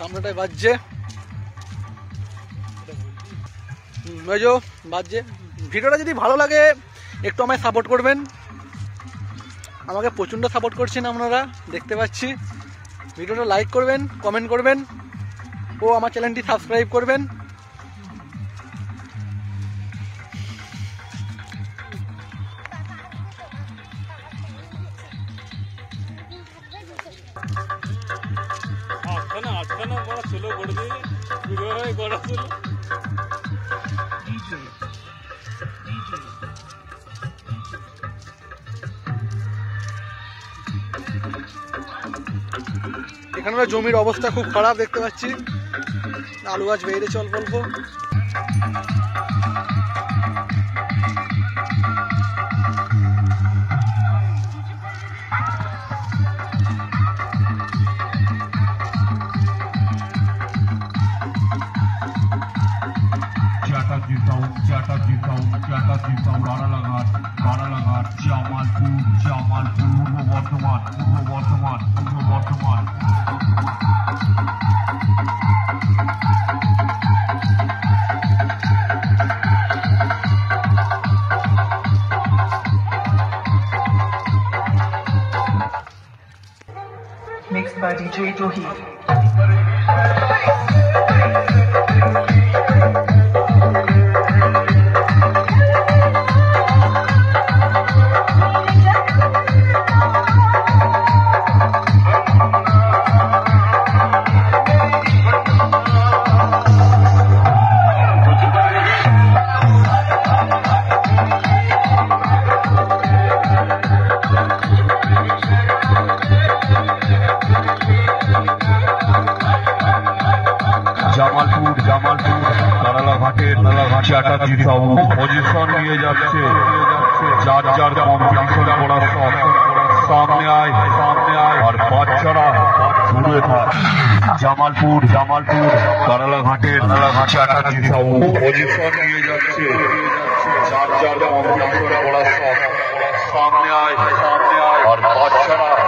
সামনেটাই বাজছে মেজো বাজছে। ভিডিওটা যদি ভালো লাগে একটু আমায় সাপোর্ট করবেন, আমাকে প্রচণ্ড সাপোর্ট করছেন আপনারা, দেখতে পাচ্ছি। ভিডিওটা লাইক করবেন, কমেন্ট করবেন ও আমার চ্যানেলটি সাবস্ক্রাইব করবেন। এখানকার জমির অবস্থা খুব খারাপ, দেখতে পাচ্ছি আলু গাছ বেড়েছে অল্প অল্প। आरालाघाट आरालाघाट जमालपुर जमालपुर पूर्व बर्धमान पूर्व बर्धमान पूर्व बर्धमान। मिक्स्ड बाय डीजे जोही। जमालपुर जमालपुर करला घाटे करला घाटे आटाजी साउंड पोजीशन लिए जाते चार चार कॉम्पिटिशन बड़ा शॉट सामने आए और बादशाह शुरू था। जमालपुर जमालपुर करला घाटे आटाजी साउंड पोजीशन लिए जाते चार चार कॉम्पिटिशन बड़ा शॉट सामने आए और बादशाह